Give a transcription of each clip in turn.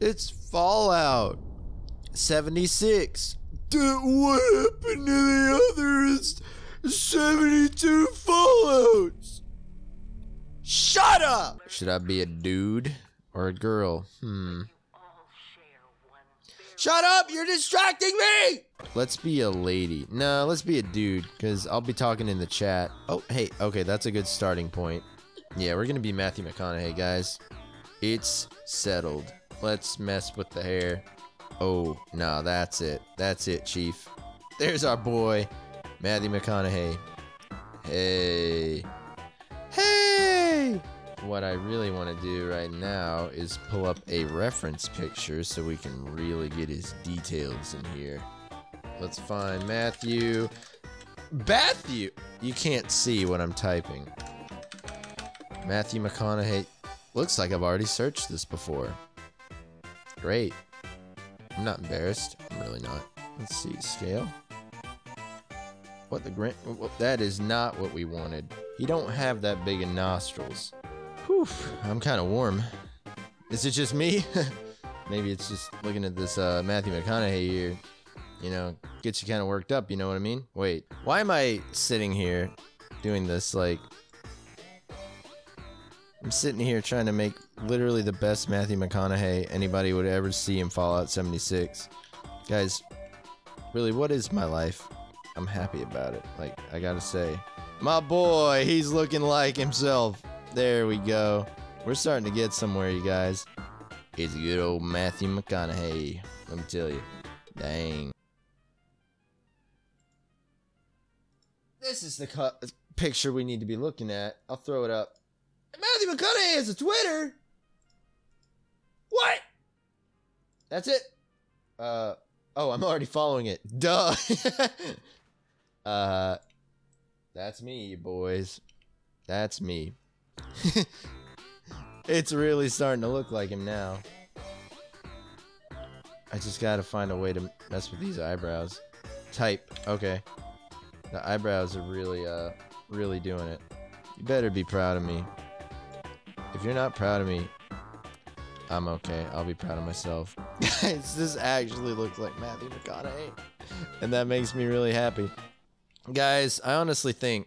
It's Fallout 76. What happened to the other 72 Fallouts? Shut up! Should I be a dude or a girl? Shut up! You're distracting me! Let's be a lady. No, let's be a dude, because I'll be talking in the chat. Oh, hey, okay, that's a good starting point. Yeah, we're gonna be Matthew McConaughey, guys. It's settled. Let's mess with the hair. Oh, no, that's it. That's it, Chief. There's our boy, Matthew McConaughey. Hey. Hey! What I really want to do right now is pull up a reference picture so we can really get his details in here. Let's find Matthew. Matthew! You can't see what I'm typing. Matthew McConaughey. Looks like I've already searched this before. Great. I'm not embarrassed. I'm really not. Let's see. Scale. What the grand... That is not what we wanted. He don't have that big of nostrils. Whew. I'm kind of warm. Is it just me? Maybe it's just looking at this Matthew McConaughey here. You know, gets you kind of worked up. You know what I mean? Wait. Why am I sitting here doing this? Like... I'm sitting here trying to make literally the best Matthew McConaughey anybody would ever see in Fallout 76. Guys, really, what is my life? I'm happy about it. Like, I gotta say. My boy, he's looking like himself. There we go. We're starting to get somewhere, you guys. It's good old Matthew McConaughey. Let me tell you. Dang. This is the picture we need to be looking at. I'll throw it up. Matthew McConaughey has a Twitter. What? That's it. Oh, I'm already following it. Duh. That's me, you boys. That's me. It's really starting to look like him now. I just gotta find a way to mess with these eyebrows. Type. Okay. The eyebrows are really, really doing it. You better be proud of me. If you're not proud of me, I'm okay. I'll be proud of myself. Guys, this actually looks like Matthew McConaughey. And that makes me really happy. Guys, I honestly think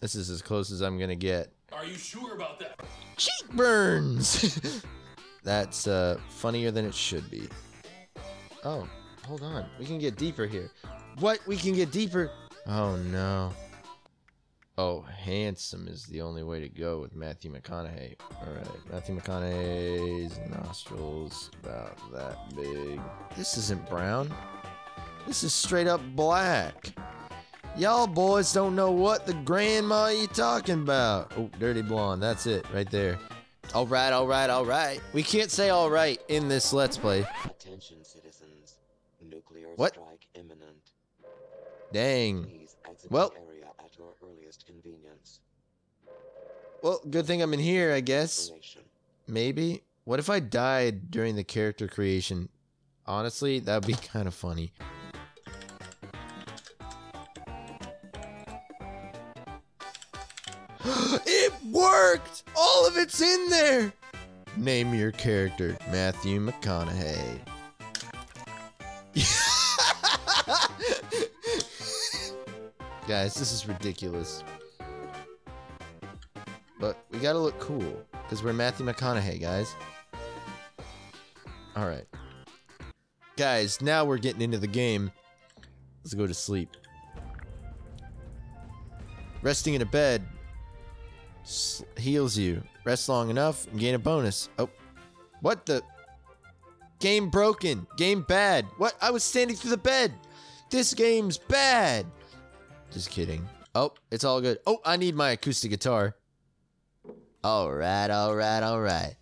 this is as close as I'm gonna get. Are you sure about that? Cheekburns! That's funnier than it should be. Oh, hold on. We can get deeper here. What? We can get deeper? Oh, no. Oh, handsome is the only way to go with Matthew McConaughey. Alright, Matthew McConaughey's nostrils about that big. This isn't brown. This is straight up black. Y'all boys don't know what the grandma you talking about. Oh, dirty blonde. That's it right there. Alright, alright, alright. We can't say alright in this Let's Play. Attention, citizens. Nuclear strike imminent. Dang. Well. Convenience. Well, good thing I'm in here, I guess. Maybe. What if I died during the character creation? Honestly, that'd be kind of funny. It worked! All of it's in there! Name your character, Matthew McConaughey. Guys, this is ridiculous. But we gotta look cool, because we're Matthew McConaughey, guys. Alright. Guys, now we're getting into the game. Let's go to sleep. Resting in a bed heals you. Rest long enough and gain a bonus. Oh. What the? Game broken. Game bad. What? I was standing through the bed. This game's bad. Just kidding. Oh, it's all good. Oh, I need my acoustic guitar. Alright, alright, alright.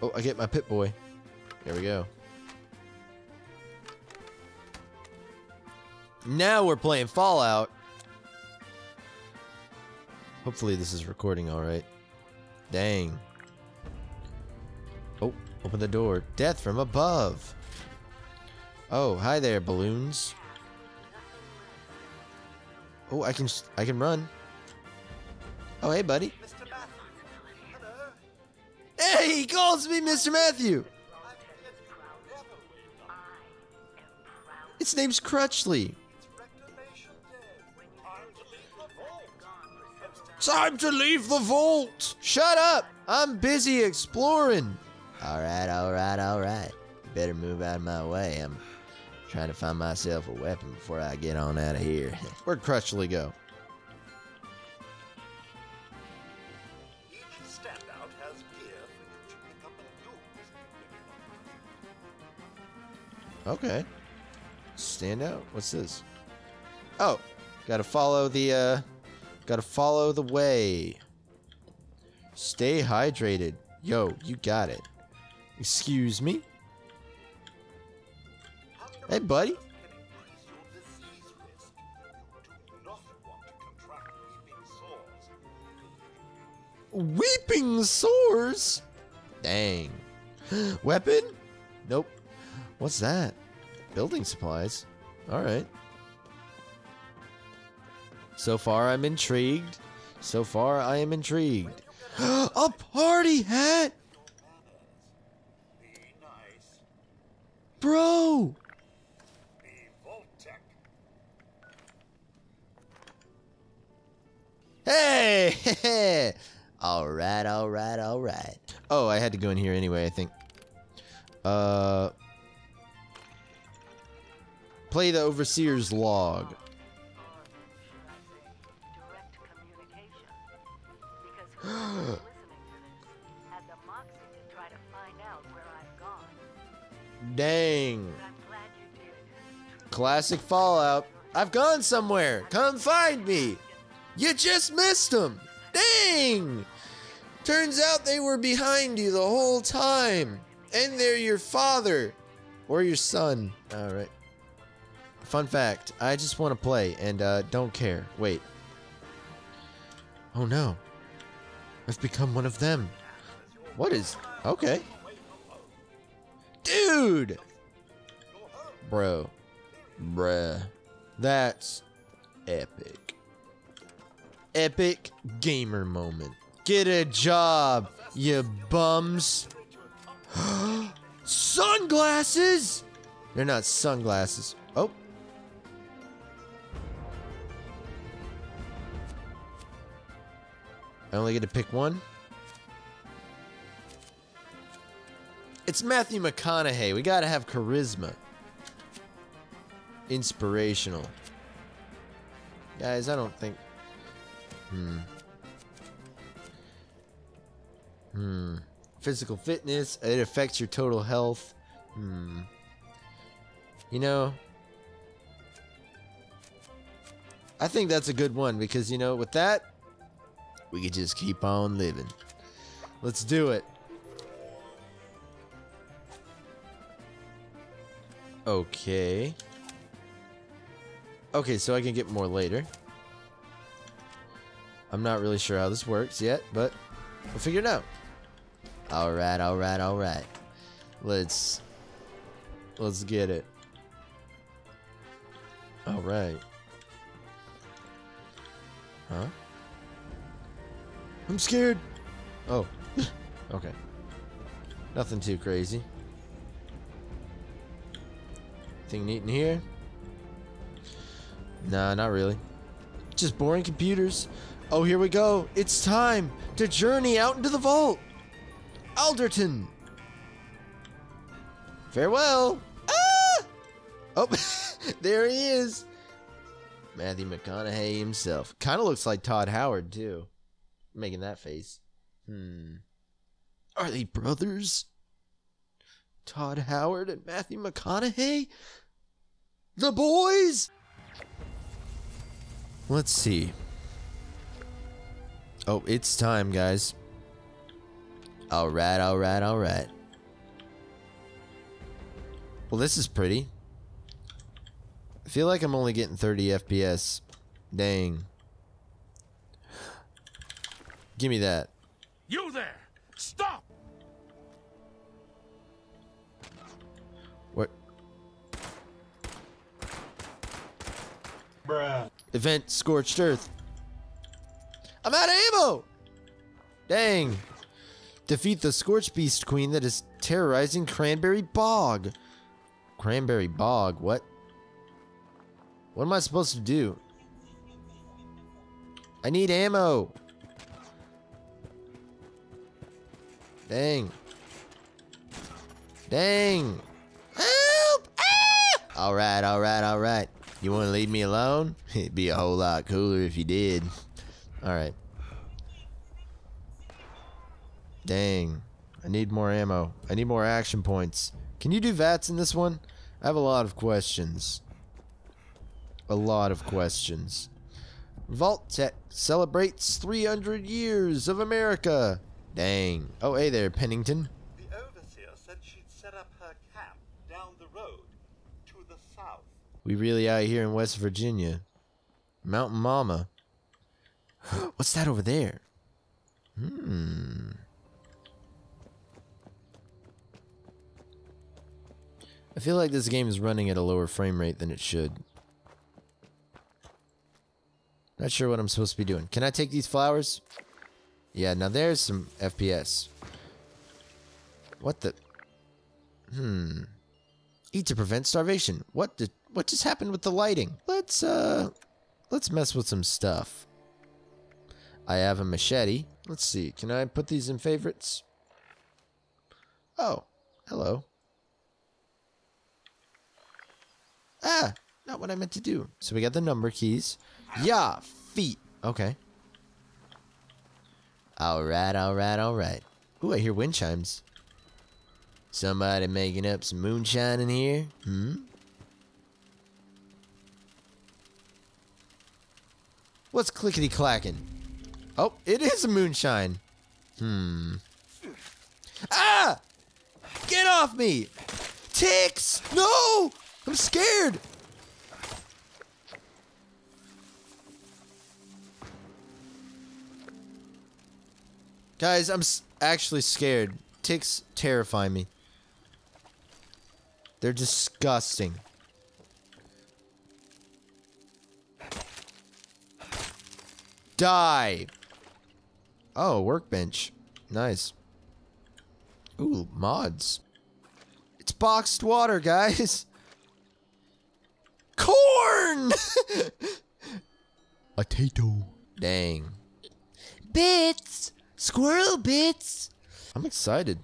Oh, I get my Pit Boy. Here we go. Now we're playing Fallout. Hopefully this is recording alright. Dang. Oh, open the door. Death from above. Oh, hi there, balloons. Oh, I can run. Oh, hey, buddy. Mr. Hello. Hey, he calls me Mr. Matthew. His name's Crutchley. Time to leave the vault. Shut up. I'm busy exploring. All right. You better move out of my way. I'm trying to find myself a weapon before I get on out of here. Where'd Crutchley go? Okay. Stand out. What's this? Oh, gotta follow the way. Stay hydrated. Yo, you got it. Excuse me? Hey, buddy. Weeping sores? Dang. Weapon? Nope. What's that? Building supplies. Alright. So far, I'm intrigued. A party hat! Bro! Hey! Alright. Oh, I had to go in here anyway, I think. Play the Overseer's log. Dang. Classic Fallout. I've gone somewhere. Come find me. You just missed them. Dang. Turns out they were behind you the whole time. And they're your father. Or your son. Alright. Fun fact, I just want to play and don't care. Wait. Oh no. I've become one of them. What is... Okay. Dude! Bro. Bruh. That's epic. Epic gamer moment. Get a job, you bums. Sunglasses! They're not sunglasses. Oh. I only get to pick one. It's Matthew McConaughey. We gotta have charisma. Inspirational. Guys, I don't think... Physical fitness. It affects your total health. You know... I think that's a good one because, you know, with that... We could just keep on living. Let's do it. Okay. Okay, so I can get more later. I'm not really sure how this works yet, but we'll figure it out. Alright. Let's get it. Alright. Huh? I'm scared. Oh, okay. Nothing too crazy. Anything neat in here? Nah, not really. Just boring computers. Oh, here we go. It's time to journey out into the vault. Alderton. Farewell. Ah! Oh, there he is. Matthew McConaughey himself. Kind of looks like Todd Howard, too. Making that face. Are they brothers? Todd Howard and Matthew McConaughey? The boys? Let's see. Oh, it's time, guys. Alright. Well, this is pretty. I feel like I'm only getting 30 FPS. Dang. Give me that. You there! Stop! What? Bruh. Event Scorched Earth. I'm out of ammo! Dang. Defeat the Scorch Beast Queen that is terrorizing Cranberry Bog. Cranberry Bog? What? What am I supposed to do? I need ammo. Dang. Dang. Help! Ah! Alright, alright, alright. You want to leave me alone? It'd be a whole lot cooler if you did. Alright. Dang. I need more ammo. I need more action points. Can you do VATS in this one? I have a lot of questions. A lot of questions. Vault-Tec celebrates 300 years of America. Dang. Oh, hey there, Pennington. The overseer said she'd set up her camp down the road to the south. We really out here in West Virginia. Mountain Mama. What's that over there? Hmm. I feel like this game is running at a lower frame rate than it should. Not sure what I'm supposed to be doing. Can I take these flowers? Yeah, now there's some FPS. What the? Hmm. Eat to prevent starvation. What just happened with the lighting? Let's mess with some stuff. I have a machete. Let's see. Can I put these in favorites? Oh, hello. Ah, not what I meant to do. So we got the number keys. Yeah, feet. Okay. Alright, alright, alright. Ooh, I hear wind chimes. Somebody making up some moonshine in here? Hmm? What's clickety-clacking? Oh, it is a moonshine. Hmm. Ah! Get off me! Ticks! No! I'm scared! Guys, I'm actually scared. Ticks terrify me. They're disgusting. Die! Oh, workbench. Nice. Ooh, mods. It's boxed water, guys! Corn! Potato. Dang. Bits! Squirrel bits! I'm excited.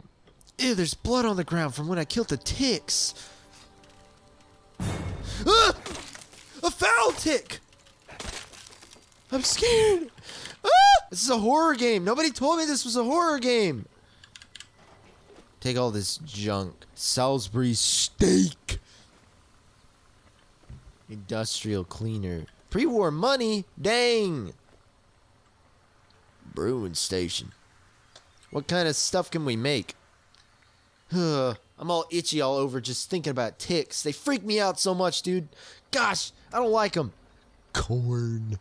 Ew, there's blood on the ground from when I killed the ticks. Ah! A foul tick! I'm scared! Ah! This is a horror game! Nobody told me this was a horror game! Take all this junk. Salisbury Steak! Industrial cleaner. Pre-war money? Dang! Brewing station. What kind of stuff can we make? I'm all itchy all over just thinking about ticks. They freak me out so much, dude. Gosh, I don't like them. Corn.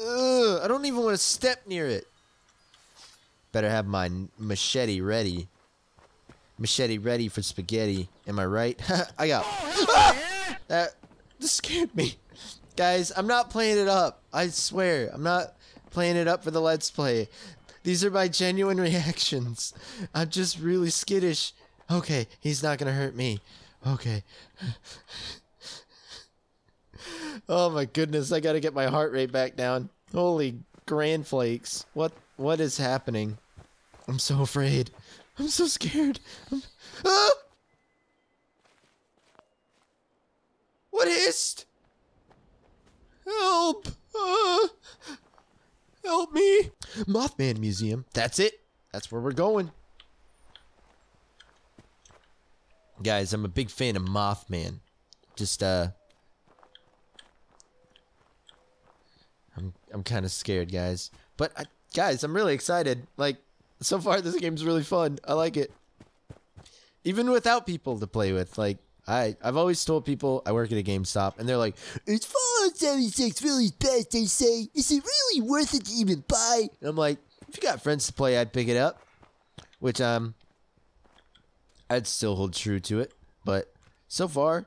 Ugh, I don't even want to step near it. Better have my machete ready. Machete ready for spaghetti. Am I right? I got... Ah! That scared me. Guys, I'm not playing it up. I swear, I'm not... playing it up for the Let's Play. These are my genuine reactions. I'm just really skittish. Okay, he's not gonna hurt me. Okay. Oh my goodness, I gotta get my heart rate back down. Holy grand flakes. What is happening? I'm so afraid. I'm so scared. Ah! What hissed? Help! Help me! Mothman Museum. That's it. That's where we're going. Guys, I'm a big fan of Mothman. Just, I'm kind of scared, guys. But, guys, I'm really excited. Like, so far this game's really fun. I like it. Even without people to play with. Like, I've always told people I work at a GameStop, and they're like, it's fun! 76 really best, they say. Is it really worth it to even buy? And I'm like, if you got friends to play, I'd pick it up. Which, I'd still hold true to it. But, so far...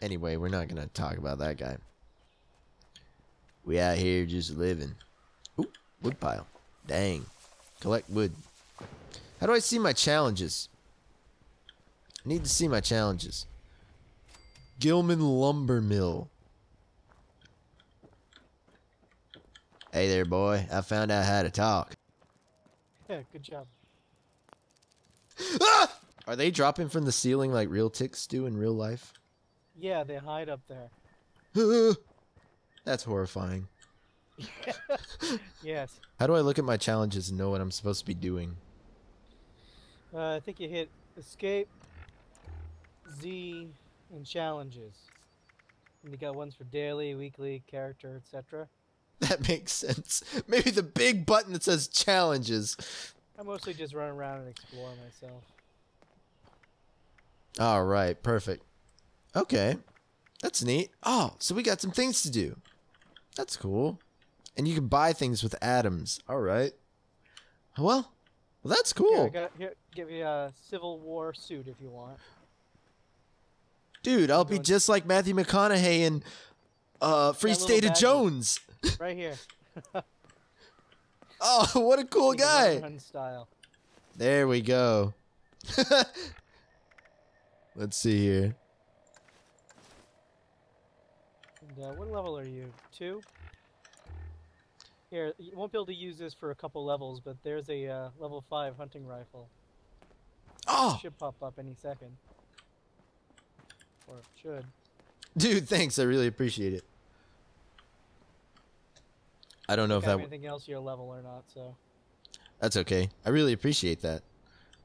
Anyway, we're not gonna talk about that guy. We out here just living. Ooh, woodpile. Dang. Collect wood. How do I see my challenges? I need to see my challenges. Gilman Lumber Mill. Hey there, boy. I found out how to talk. Yeah, good job. Ah! Are they dropping from the ceiling like real ticks do in real life? Yeah, they hide up there. That's horrifying. Yes. How do I look at my challenges and know what I'm supposed to be doing? I think you hit escape, Z, and challenges. And you got ones for daily, weekly, character, etc. That makes sense. Maybe the big button that says challenges. I mostly just run around and explore myself. Alright, perfect. Okay. That's neat. Oh, so we got some things to do. That's cool. And you can buy things with atoms. Alright. Well, that's cool. Yeah, here, give you a Civil War suit if you want. Dude, I'll be just like Matthew McConaughey in Free State of Jones. Right here. Oh, what a cool guy. Run style. There we go. Let's see here. And, what level are you? 2? Here, you won't be able to use this for a couple levels, but there's a level 5 hunting rifle. Oh! It should pop up any second. Or it should. Dude, thanks. I really appreciate it. I don't know if that... anything else your level or not, so... That's okay. I really appreciate that.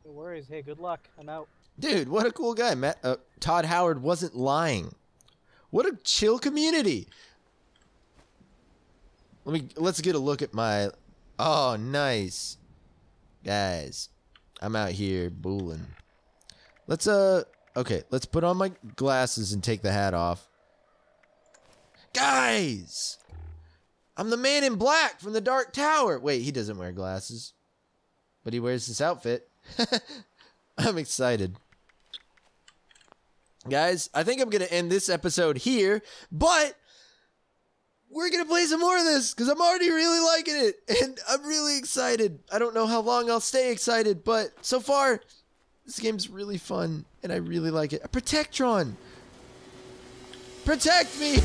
No worries. Hey, good luck. I'm out. Dude, what a cool guy. Todd Howard wasn't lying. What a chill community. Let's get a look at my... Oh, nice. Guys, I'm out here booling. Okay, let's put on my glasses and take the hat off. Guys! I'm the man in black from the Dark Tower. Wait, he doesn't wear glasses. But he wears this outfit. I'm excited. Guys, I think I'm going to end this episode here, but we're going to play some more of this because I'm already really liking it and I'm really excited. I don't know how long I'll stay excited, but so far this game's really fun and I really like it. Protectron! Protect me!